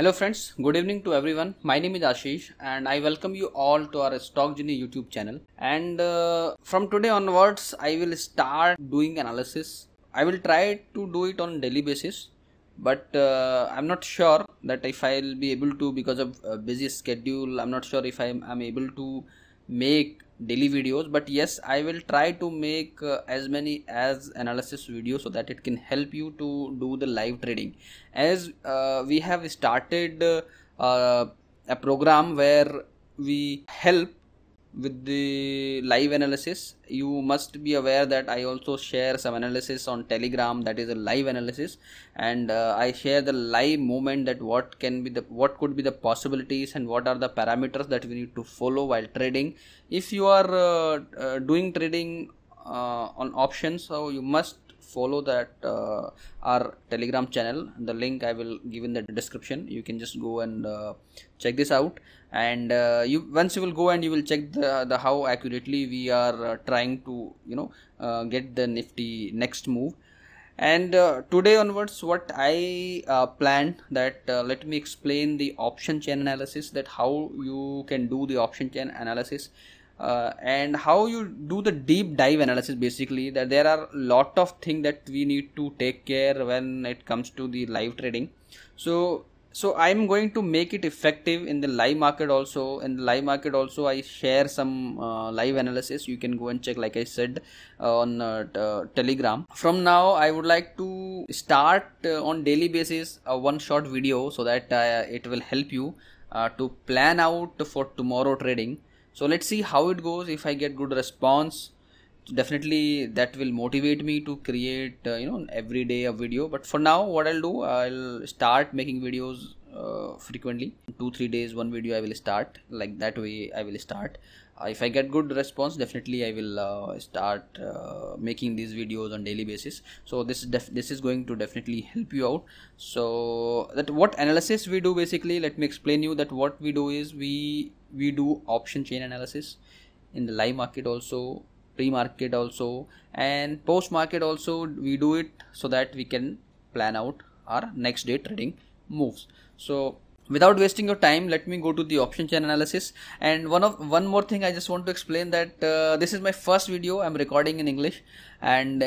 Hello friends, good evening to everyone. My name is Ashish and I welcome you all to our Stockgeni YouTube channel. And from today onwards, I will start doing analysis. I will try to do it on daily basis, but I'm not sure that if I'll be able to, because of busy schedule, I'm not sure if I'm able to make daily videos. But yes, I will try to make as many as analysis videos so that it can help you to do the live trading. As we have started a program where we help with the live analysis. You must be aware that I also share some analysis on Telegram, that is a live analysis, and I share the live moment, that what could be the possibilities and what are the parameters that we need to follow while trading. If you are doing trading on options, so you must follow that our Telegram channel. The link I will give in the description. You can just go and check this out, and once you will go and you will check the how accurately we are trying to get the Nifty next move. And today onwards, what I planned, that let me explain the option chain analysis, that how you can do the option chain analysis. And how you do the deep dive analysis. Basically, that there are lot of things that we need to take care when it comes to the live trading. So I'm going to make it effective in the live market also. In the live market also, I share some live analysis. You can go and check, like I said, on Telegram. From now, I would like to start on daily basis a one short video, so that it will help you to plan out for tomorrow trading. So let's see how it goes. If I get good response, definitely that will motivate me to create every day a video. But for now, what I'll do, I'll start making videos frequently. 2-3 days one video I will start, like that way I will start. If I get good response, definitely I will start making these videos on daily basis. So this is going to definitely help you out. So that what analysis we do, basically let me explain you that what we do is we do option chain analysis in the live market also, pre-market also, and post-market also. We do it so that we can plan out our next day trading moves. So without wasting your time, let me go to the option chain analysis. And one more thing I just want to explain, that this is my first video I'm recording in English, and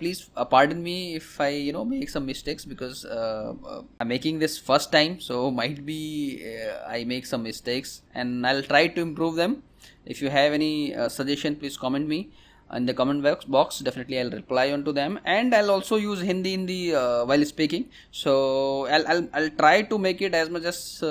please pardon me if I make some mistakes, because I'm making this first time, so might be I make some mistakes, and I'll try to improve them. If you have any suggestion, please comment me in the comment box. Definitely I'll reply onto them, and I'll also use Hindi in the while speaking. So I'll try to make it as much as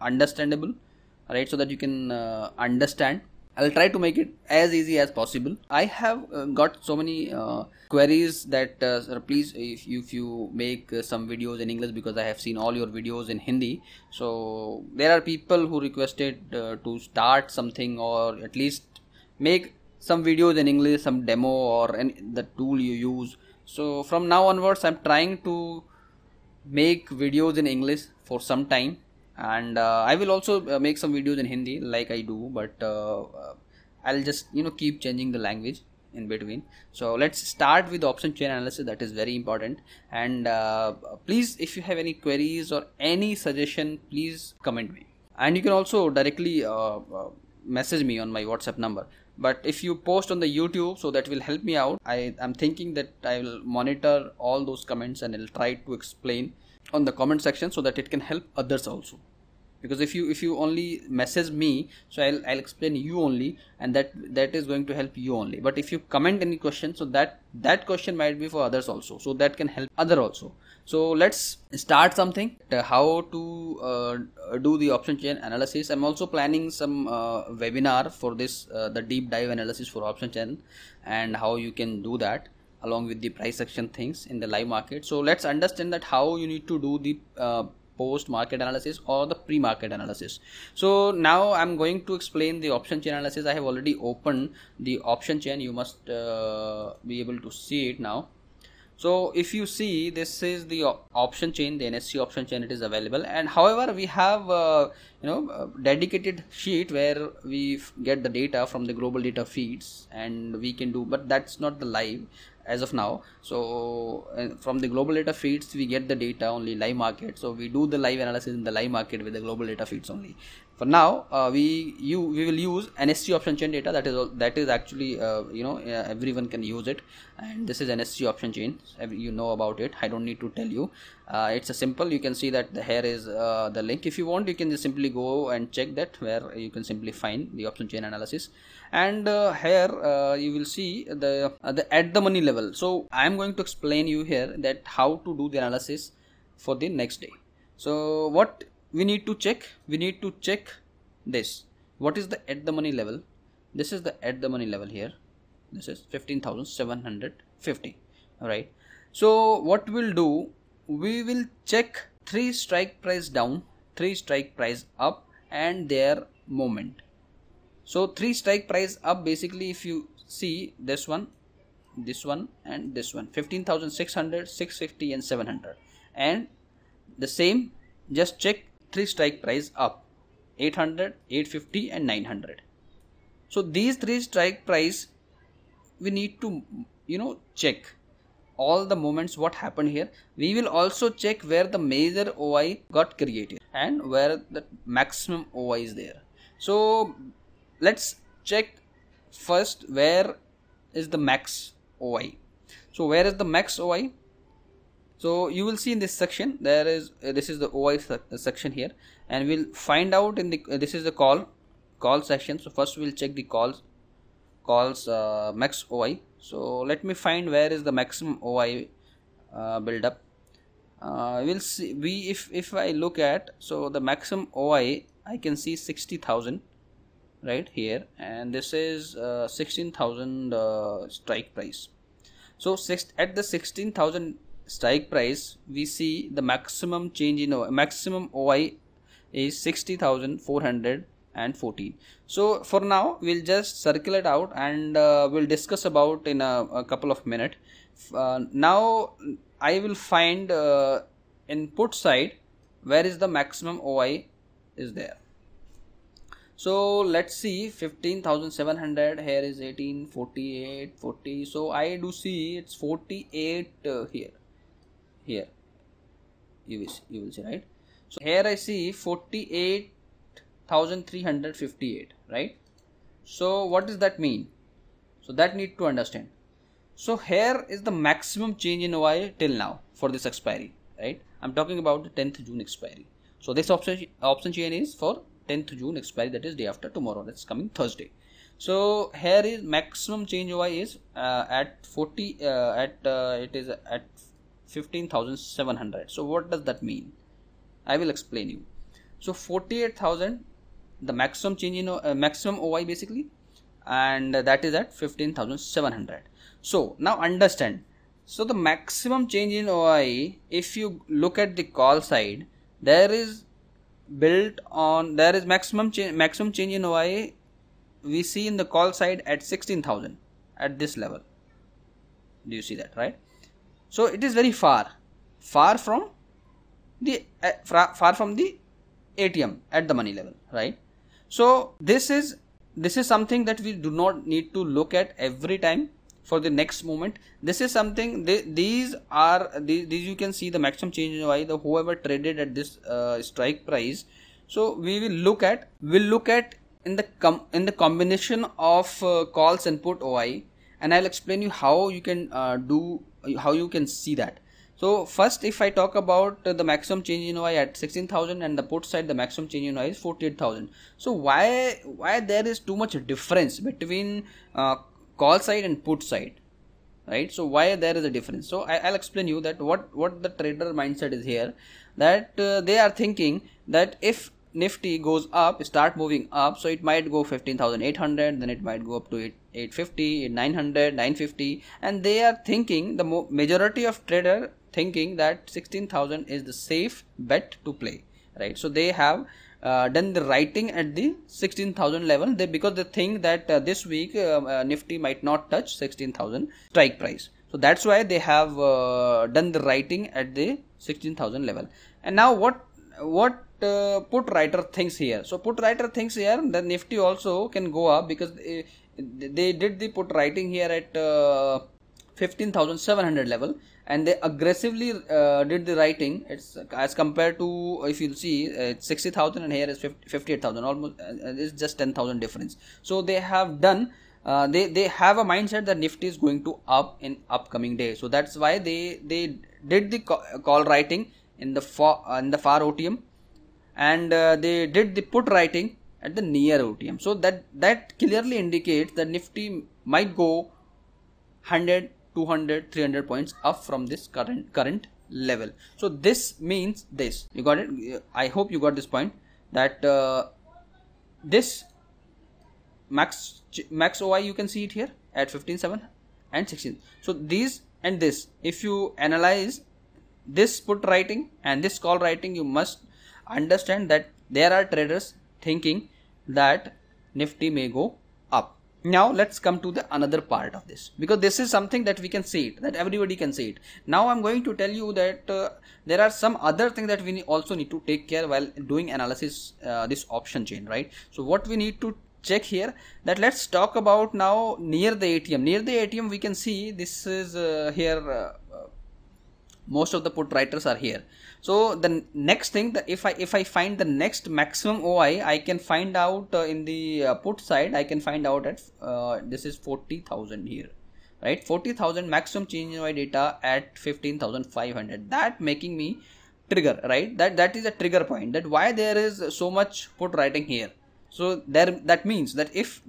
understandable, right, so that you can understand. I'll try to make it as easy as possible. I have got so many queries that sir, please, if you make some videos in English, because I have seen all your videos in Hindi. So there are people who requested to start something, or at least make some videos in English, some demo or any, the tool you use. So from now onwards, I'm trying to make videos in English for some time, and I will also make some videos in Hindi like I do, but I'll just keep changing the language in between. So let's start with option chain analysis, that is very important. And please, if you have any queries or any suggestion, please comment me, and you can also directly message me on my WhatsApp number. But if you post on the YouTube, so that will help me out. I'm thinking that I will monitor all those comments, and I'll try to explain on the comment section, so that it can help others also. Because if you only message me, so I'll explain you only, and that is going to help you only. But if you comment any question, so that question might be for others also, so that can help other also. So let's start something, how to do the option chain analysis. I'm also planning some webinar for this, the deep dive analysis for option chain, and how you can do that, along with the price action things in the live market. So let's understand that how you need to do the post market analysis or the pre-market analysis. So now I'm going to explain the option chain analysis. I have already opened the option chain. You must be able to see it now. So if you see, this is the option chain, the NSC option chain, it is available. And however, we have a dedicated sheet where we get the data from the global data feeds, and we can do, but that's not the live. as of now. So from the global data feeds we get the data only live market, so we do the live analysis in the live market with the global data feeds only. For now we will use NSC option chain data, that is actually everyone can use it, and this is NSC option chain, you know about it, I don't need to tell you. It's a simple, you can see that here is the link. If you want, you can just simply go and check that, where you can simply find the option chain analysis. And here you will see the at the money level. So I am going to explain you here that how to do the analysis for the next day. So what we need to check, we need to check this. What is the at the money level? This is the at the money level here. This is 15,750. All right. So what we'll do, we will check 3 strike price down, 3 strike price up, and their movement. So 3 strike price up, basically if you see this one, this one and this one, 15,600, 650 and 700, and the same, just check 3 strike price up, 800, 850 and 900. So these 3 strike price we need to check all the moments what happened here. We will also check where the major OI got created and where the maximum OI is there. So let's check first where is the max OI. So where is the max OI? So you will see in this section there is this is the OI section here, and we'll find out in the this is the call section. So first we'll check the calls max OI. So let me find where is the maximum OI build up. We'll see, if I look at, so the maximum OI I can see 60,000 right here, and this is 16,000 strike price. So at the 16,000 strike price we see the maximum change in OI, maximum OI is 60,414. So for now we'll just circle it out, and we'll discuss about in a couple of minutes. Now I will find input side where is the maximum OI is there. So let's see, 15,700 here is 18, 48, 40. So I do see it's 48 here. You will see, right? So here I see 48,358, right? So what does that mean? So that need to understand. So here is the maximum change in OI till now for this expiry, right? I'm talking about the 10th June expiry. So this option chain is for 10th June expiry, that is day after tomorrow, that's coming Thursday. So here is maximum change OI is at 15,700. So what does that mean? I will explain you. So 48,000 the maximum change in maximum OI basically, and that is at 15,700. So now understand, so the maximum change in OI, if you look at the call side, there is maximum change in OI we see in the call side at 16,000 at this level. Do you see that, right? So it is very far from the ATM at the money level, right? So this is something that we do not need to look at every time for the next moment. This is something, these you can see the maximum change in OI, the whoever traded at this strike price. So we will look at in the combination of calls and put OI, and I'll explain you how you can see that. So first, if I talk about the maximum change in OI at 16,000 and the put side, the maximum change in OI is 48,000. So why there is too much difference between call side and put side, right? So why there is a difference? So I'll explain you that what the trader mindset is here, that they are thinking that if Nifty goes up, start moving up, so it might go 15,800, then it might go up to 850, 900, 950, and they are thinking, the majority of trader thinking that 16,000 is the safe bet to play, right? So they have done the writing at the 16,000 level, because they think that this week Nifty might not touch 16,000 strike price. So that's why they have done the writing at the 16,000 level. And now what put writer thinks here? So put writer thinks here that Nifty also can go up, because they did the put writing here at 15,700 level, and they aggressively did the writing. It's as compared to, if you see, it's 60,000 and here is 58,000, almost it's just 10,000 difference. So they have done they have a mindset that Nifty is going to up in upcoming day. So that's why they did the call writing in the far OTM, and they did the put writing at the near OTM. So that clearly indicates that Nifty might go 100, 200, 300 points up from this current level. So this means this. You got it? I hope you got this point, that this max OI, you can see it here at 15.7 and 16. So these and this, if you analyze this put writing and this call writing, you must understand that there are traders thinking that Nifty may go up. Now let's come to the another part of this, because this is something that we can see it, that everybody can see it. Now I'm going to tell you that there are some other things that we also need to take care while doing analysis this option chain, right? So what we need to check here, that let's talk about now near the ATM. Near the ATM we can see this is here most of the put writers are here. So the next thing, that if I find the next maximum OI, I can find out in the put side, I can find out at this is 40,000 here, right? 40,000 maximum change in OI data at 15,500. That making me trigger, right? That is a trigger point, that why there is so much put writing here. So that means that if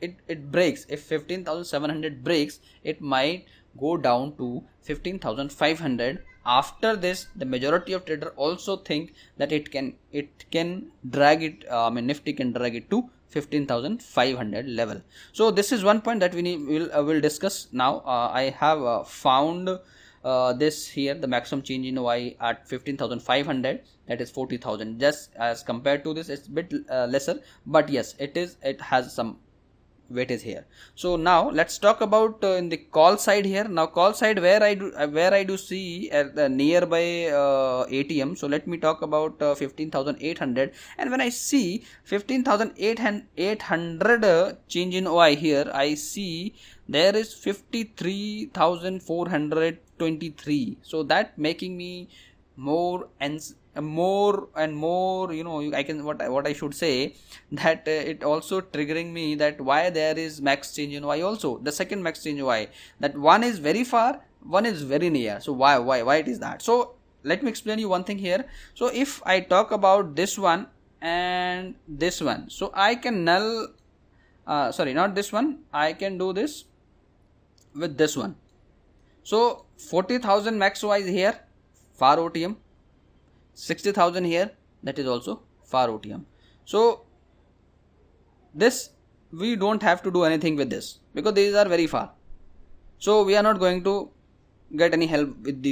it breaks, if 15,700 breaks, it might go down to 15,500. After this, the majority of traders also think that it can drag it, Nifty can drag it to 15,500 level. So this is one point that we'll discuss now. I have found this here, the maximum change in OI at 15,500, that is 40,000. Just as compared to this, it's a bit lesser, but yes, it has some weightage here. So now let's talk about in the call side here. Now call side, where I do see at the nearby ATM. So let me talk about 15,800, and when I see 15,800 change in OI here, I see there is 53,423. So that making me more and more, you know, I can what I should say, that it also triggering me that why there is max change in OI also, the second max change in OI, that one is very far, one is very near. So why it is that? So let me explain you one thing here. So if I talk about this one and this one, so I can null, sorry, not this one, I can do this with this one. So 40,000 max OI is here, far OTM. 60,000 here, that is also far OTM. So this we don't have to do anything with this, because these are very far. So we are not going to get any help with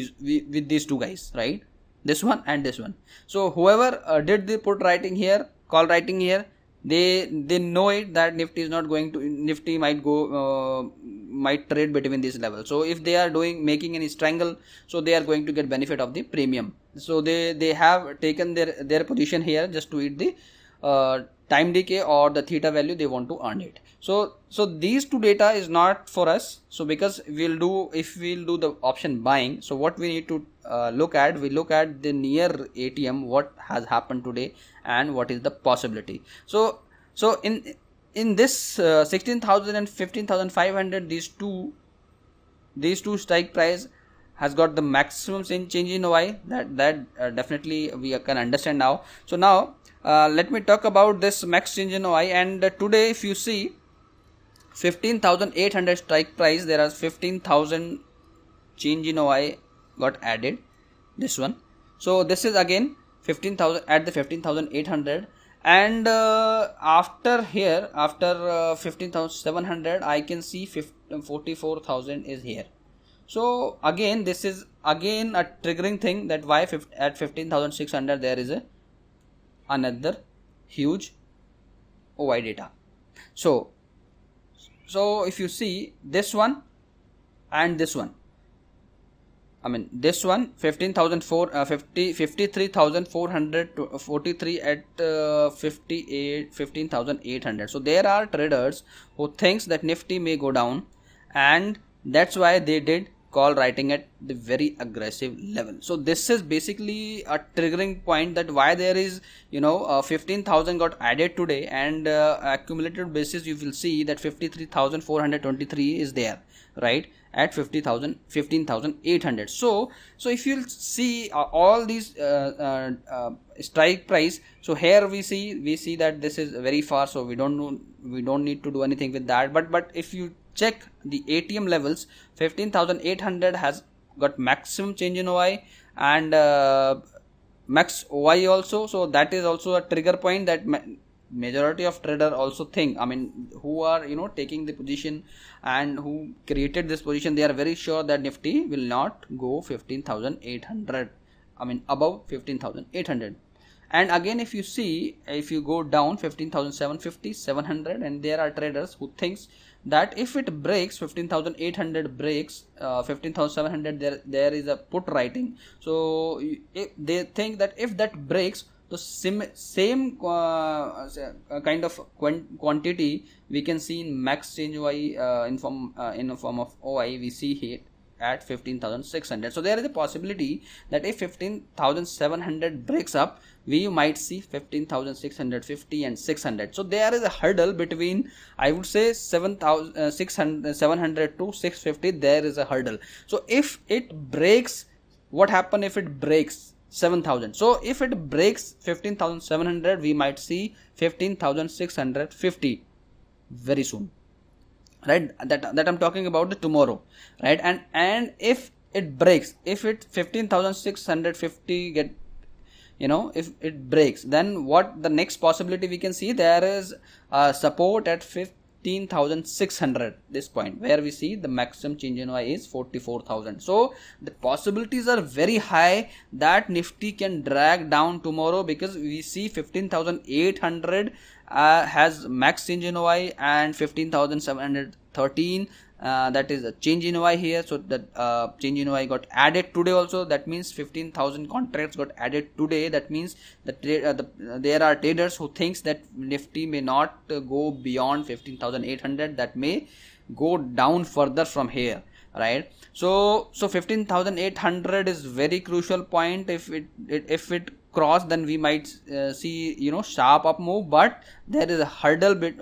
these two guys, right? This one and this one. So whoever did the put writing here, call writing here, they know it that Nifty is not going to, Nifty might go might trade between these levels. So if they are making any strangle, so they are going to get benefit of the premium. So they have taken their position here just to eat the time decay or the theta value they want to earn it. So these two data is not for us. So because if we'll do the option buying, so what we need to look at, we look at the near ATM, what has happened today and what is the possibility. So in this 16,000 and 15,500, these two strike price has got the maximum change in OI. That definitely we can understand now. So now let me talk about this max change in OI. And today, if you see 15,800 strike price, there are 15,000 change in OI got added. This one. So this is again 15,000 at the 15,800. And after here, after 15,700, I can see 44,000 is here. So again, this is again a triggering thing, that why at 15,600 there is another huge OI data. So if you see this one and this one, I mean this one 53,443 at 15,800. So there are traders who thinks that Nifty may go down, and That's why they did call writing at the very aggressive level. So this is basically a triggering point that why there is, 15,000 got added today, and accumulated basis you will see that 53,423 is there, right, at 15,800. So if you'll see all these strike price, so here we see that this is very far, so we don't need to do anything with that. But if you check the ATM levels, 15,800 has got maximum change in OI and max OI also. So that is also a trigger point that majority of trader also think, I mean, who are taking the position and who created this position, they are very sure that Nifty will not go 15,800, I mean above 15,800. And again, if you see, if you go down 15,750, 700, and there are traders who thinks that if it breaks 15,800, breaks 15,700, there is a put writing. So they think that if that breaks, the same kind of quantity we can see in max change OI in the form of OI, we see here at 15,600. So there is a possibility that if 15,700 breaks up, we might see 15,650 and 600. So there is a hurdle between, I would say, 700 to 650. There is a hurdle. So if it breaks, what happens if it breaks 7,000? So if it breaks 15,700, we might see 15,650 very soon, right? That I'm talking about the tomorrow, right? And if it breaks, if it 15,650 get, if it breaks, then what the next possibility we can see, there is support at 15,600, this point where we see the maximum change in OI is 44,000. So the possibilities are very high that Nifty can drag down tomorrow, because we see 15,800 has max change in OI and 15,713 that is a change in OI here. So that change in OI got added today also. That means 15,000 contracts got added today. That means there are traders who thinks that Nifty may not go beyond 15,800. That may go down further from here, right? So 15,800 is very crucial point. If it cross, then we might see sharp up move, but there is a hurdle bit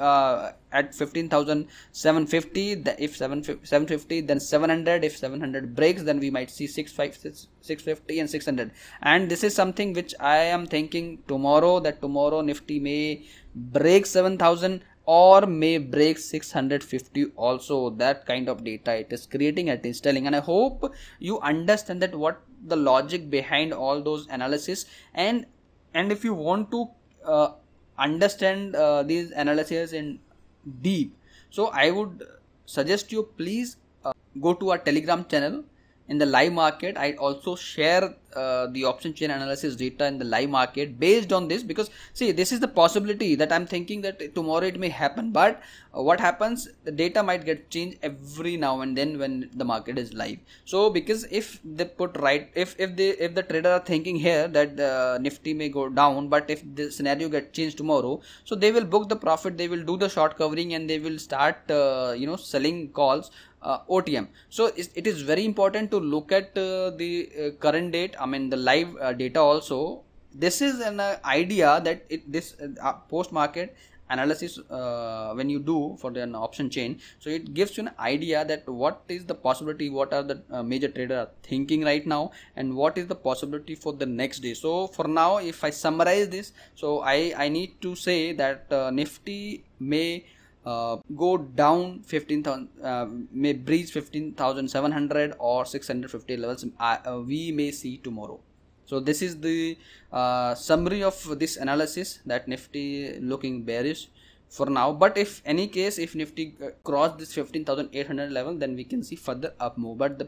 at 15,750. If 750, then 700. If 700 breaks, then we might see 650 and 600. And this is something which I am thinking tomorrow, that tomorrow Nifty may break 7,000 or may break 650 also. That kind of data it is creating, it is telling, and I hope you understand that what the logic behind all those analysis, and if you want to understand these analyses in deep, so I would suggest you please go to our Telegram channel. In the live market, I also share the option chain analysis data in the live market based on this, because see, this is the possibility that I'm thinking that tomorrow it may happen, but what happens, the data might get changed every now and then when the market is live. So because if they put right, if the trader are thinking here that Nifty may go down, but if the scenario get changed tomorrow, so they will book the profit, they will do the short covering, and they will start selling calls, OTM. So it is very important to look at the current date, I mean the live data also. This is an idea that post market analysis, when you do for an option chain, so it gives you an idea that what is the possibility, what are the major trader thinking right now, and what is the possibility for the next day. So for now, if I summarize this, so I need to say that Nifty may go down 15,000, may breach 15,700 or 650 levels we may see tomorrow. So this is the summary of this analysis, that Nifty looking bearish for now, but if any case, if Nifty cross this 15,800 level, then we can see further up move, but the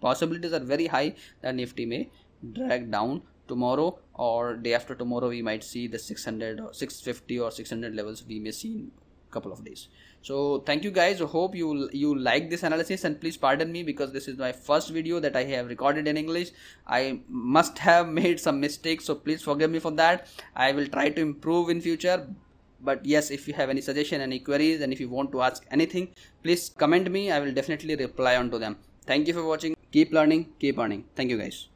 possibilities are very high that Nifty may drag down tomorrow or day after tomorrow. We might see the 600 or 650 or 600 levels we may see in couple of days. So thank you guys, hope you like this analysis, and please pardon me because this is my first video that I have recorded in English. I must have made some mistakes, so please forgive me for that. I will try to improve in future. But yes, if you have any suggestion, any queries, and if you want to ask anything, please comment me. I will definitely reply onto them. Thank you for watching. Keep learning, keep earning. Thank you guys.